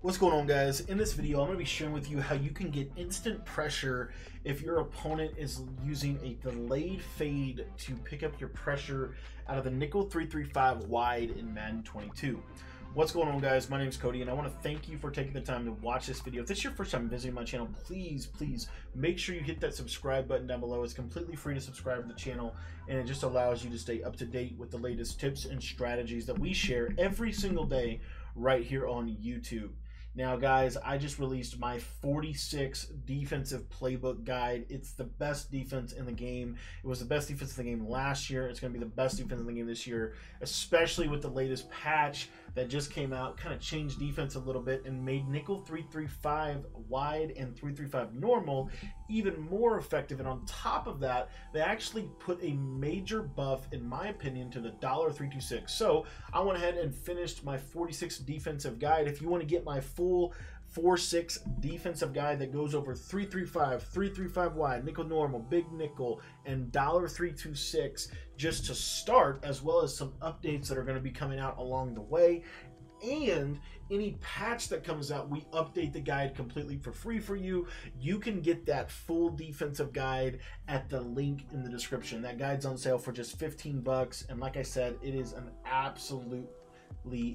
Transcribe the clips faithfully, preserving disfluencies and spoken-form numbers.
What's going on, guys? In this video, I'm going to be sharing with you how you can get instant pressure if your opponent is using a delayed fade to pick up your pressure out of the nickel three three five wide in Madden twenty-two. What's going on, guys? My name is Cody, and I want to thank you for taking the time to watch this video. If this is your first time visiting my channel, please, please make sure you hit that subscribe button down below. It's completely free to subscribe to the channel, and it just allows you to stay up to date with the latest tips and strategies that we share every single day right here on YouTube. Now, guys, I just released my forty-six defensive playbook guide. It's the best defense in the game. It was the best defense in the game last year. It's going to be the best defense in the game this year, especially with the latest patch that just came out. Kind of changed defense a little bit and made nickel three three five wide and three three five normal even more effective. And on top of that, they actually put a major buff, in my opinion, to the dollar three two six. So I went ahead and finished my forty-six defensive guide. If you want to get my full four six defensive guide that goes over three three five, three three five wide, nickel normal, big nickel, and dollar three two six just to start, as well as some updates that are going to be coming out along the way. And any patch that comes out, we update the guide completely for free for you. You can get that full defensive guide at the link in the description. That guide's on sale for just fifteen bucks. And like I said, it is an absolute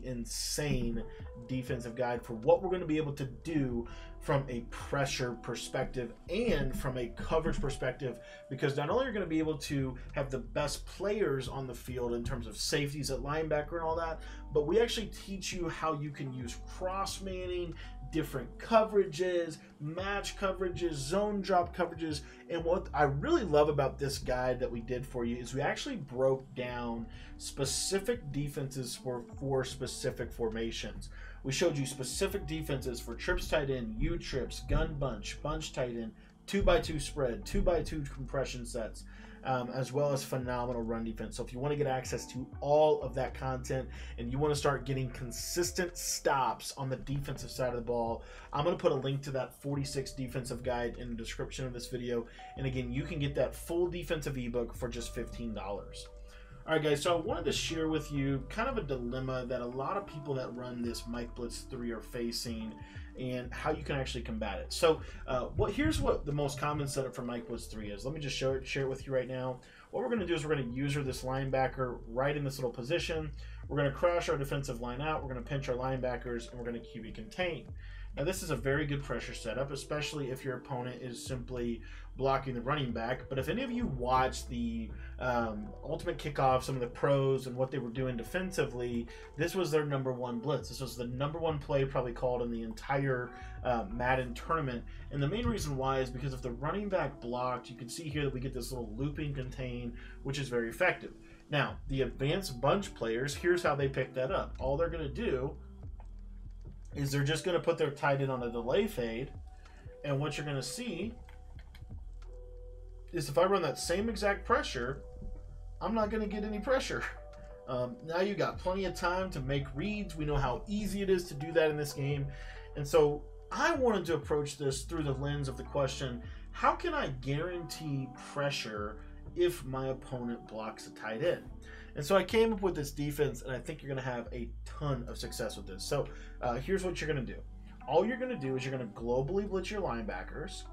insane defensive guide for what we're going to be able to do from a pressure perspective and from a coverage perspective, because not only are you going to be able to have the best players on the field in terms of safeties at linebacker and all that, but we actually teach you how you can use cross manning, different coverages, match coverages, zone drop coverages. And what I really love about this guide that we did for you is we actually broke down specific defenses for, for specific formations. We showed you specific defenses for trips tight end, U-trips, gun bunch, bunch tight end, two by two spread, two by two compression sets, um, as well as phenomenal run defense. So if you want to get access to all of that content and you want to start getting consistent stops on the defensive side of the ball, I'm going to put a link to that forty-six defensive guide in the description of this video. And again, you can get that full defensive ebook for just fifteen dollars. All right, guys, so I wanted to share with you kind of a dilemma that a lot of people that run this Mike Blitz three are facing and how you can actually combat it. So uh, what here's what the most common setup for Mike Blitz three is. Let me just show it, share it with you right now. What we're going to do is we're going to user this linebacker right in this little position. We're going to crash our defensive line out. We're going to pinch our linebackers, and we're going to Q B contain. Now, this is a very good pressure setup, especially if your opponent is simply blocking the running back. But if any of you watch the um, Ultimate Kickoff, some of the pros and what they were doing defensively, this was their number one blitz. This was the number one play probably called in the entire uh, Madden tournament. And the main reason why is because if the running back blocked, you can see here that we get this little looping contain, which is very effective. Now, the advanced bunch players, here's how they pick that up. All they're going to do is they're just going to put their tight end on a delay fade, and what you're going to see is if I run that same exact pressure, I'm not going to get any pressure. Um, now you got plenty of time to make reads. We know how easy it is to do that in this game, and so I wanted to approach this through the lens of the question, how can I guarantee pressure if my opponent blocks a tight end? And so I came up with this defense, and I think you're going to have a ton of success with this. So uh, here's what you're going to do. All you're going to do is you're going to globally blitz your linebackers.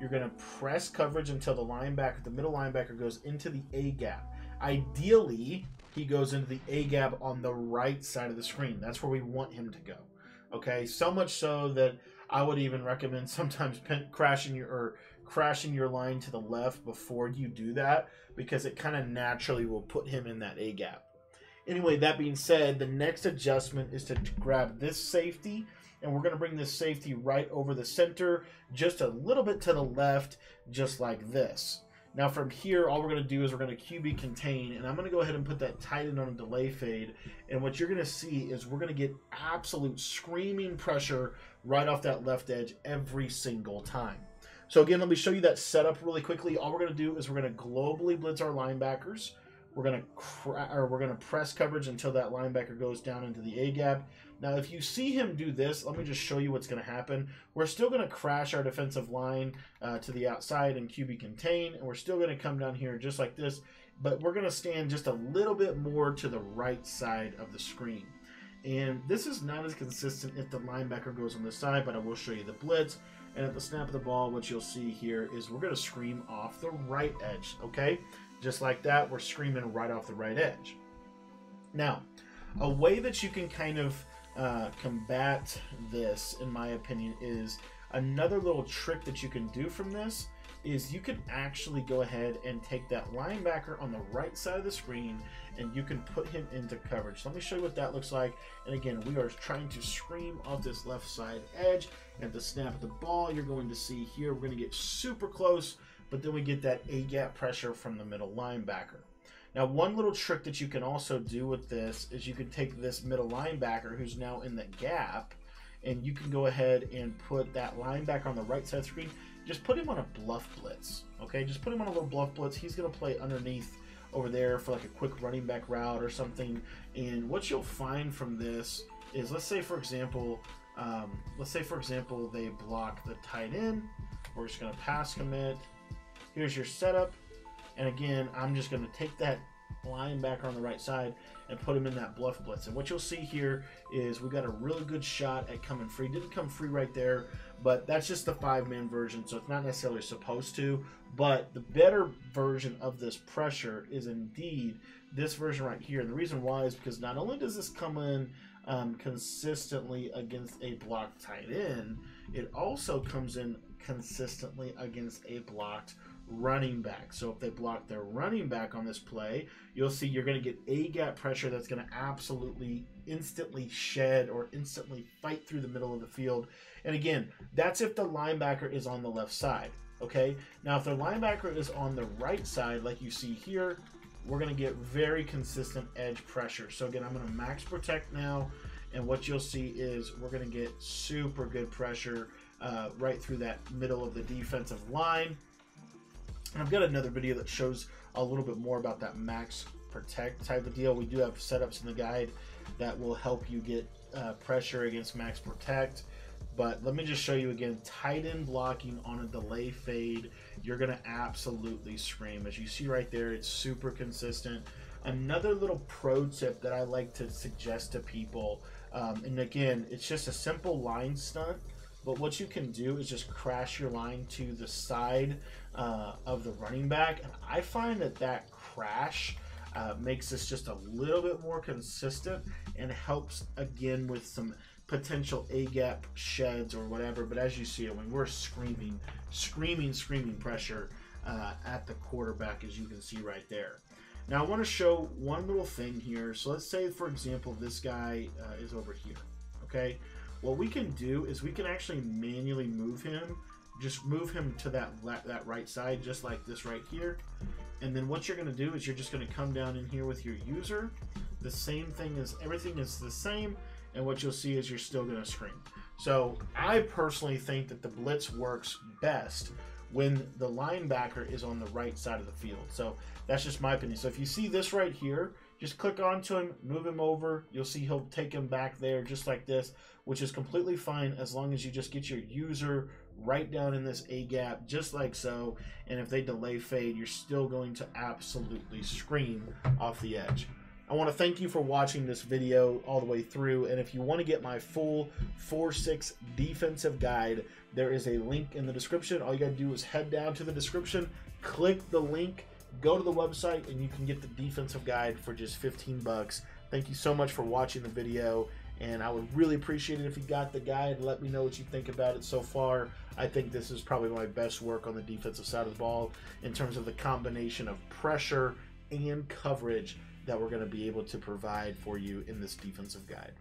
You're going to press coverage until the linebacker, the middle linebacker, goes into the A-gap. Ideally, he goes into the A-gap on the right side of the screen. That's where we want him to go. Okay, so much so that I would even recommend sometimes pen, crashing your or crashing your line to the left before you do that, because it kind of naturally will put him in that A gap. Anyway, that being said, the next adjustment is to grab this safety, and we're going to bring this safety right over the center, just a little bit to the left, just like this. Now from here, all we're going to do is we're going to Q B contain, and I'm going to go ahead and put that tight end on a delay fade. And what you're going to see is we're going to get absolute screaming pressure right off that left edge every single time. So again, let me show you that setup really quickly. All we're going to do is we're going to globally blitz our linebackers. We're going to cra or we're going to press coverage until that linebacker goes down into the A gap. Now, if you see him do this, let me just show you what's going to happen. We're still going to crash our defensive line uh, to the outside and Q B contain, and we're still going to come down here just like this, but we're going to stand just a little bit more to the right side of the screen. And this is not as consistent if the linebacker goes on the side, but I will show you the blitz. And at the snap of the ball, what you'll see here is we're going to scream off the right edge, okay? Just like that, we're screaming right off the right edge. Now, a way that you can kind of uh, combat this, in my opinion, is another little trick that you can do from this is you can actually go ahead and take that linebacker on the right side of the screen and you can put him into coverage. Let me show you what that looks like. And again, we are trying to scream off this left side edge. At the snap of the ball, you're going to see here, we're going to get super close, but then we get that A-gap pressure from the middle linebacker. Now, one little trick that you can also do with this is you can take this middle linebacker who's now in the gap, and you can go ahead and put that linebacker on the right side of the screen. Just put him on a bluff blitz, okay? Just put him on a little bluff blitz. He's going to play underneath over there for like a quick running back route or something. And what you'll find from this is, let's say, for example, um, let's say, for example, they block the tight end. We're just going to pass commit. Here's your setup. And again, I'm just going to take that linebacker on the right side and put him in that bluff blitz. And what you'll see here is we got a really good shot at coming free. Didn't come free right there, but that's just the five-man version, so it's not necessarily supposed to. But the better version of this pressure is indeed this version right here. And the reason why is because not only does this come in um, consistently against a blocked tight end, it also comes in consistently against a blocked running back. So if they block their running back on this play, you'll see you're going to get A-gap pressure that's going to absolutely instantly shed or instantly fight through the middle of the field. And again, that's if the linebacker is on the left side, okay? Now, if the linebacker is on the right side, like you see here, we're going to get very consistent edge pressure. So again, I'm going to max protect now, and what you'll see is we're going to get super good pressure uh, right through that middle of the defensive line. And I've got another video that shows a little bit more about that max protect type of deal. We do have setups in the guide that will help you get uh, pressure against max protect. But let me just show you again, tight end blocking on a delay fade. You're going to absolutely scream. As you see right there, it's super consistent. Another little pro tip that I like to suggest to people, um, and again, it's just a simple line stunt. But what you can do is just crash your line to the side uh, of the running back. And I find that that crash uh, makes this just a little bit more consistent and helps, again, with some potential A-gap sheds or whatever. But as you see it, when we're screaming, screaming, screaming pressure uh, at the quarterback, as you can see right there. Now, I want to show one little thing here. So let's say, for example, this guy uh, is over here, okay? What we can do is we can actually manually move him, just move him to that that right side, just like this right here. And then what you're going to do is you're just going to come down in here with your user. The same thing is, everything is the same. And what you'll see is you're still going to scream. So I personally think that the blitz works best when the linebacker is on the right side of the field. So that's just my opinion. So if you see this right here, just click onto him, move him over. You'll see he'll take him back there just like this, which is completely fine as long as you just get your user right down in this A-gap, just like so. And if they delay fade, you're still going to absolutely scream off the edge. I want to thank you for watching this video all the way through. And if you want to get my full four six defensive guide, there is a link in the description. All you got to do is head down to the description, click the link, go to the website, and you can get the defensive guide for just fifteen bucks. Thank you so much for watching the video, and I would really appreciate it if you got the guide. Let me know what you think about it so far. I think this is probably my best work on the defensive side of the ball in terms of the combination of pressure and coverage that we're going to be able to provide for you in this defensive guide.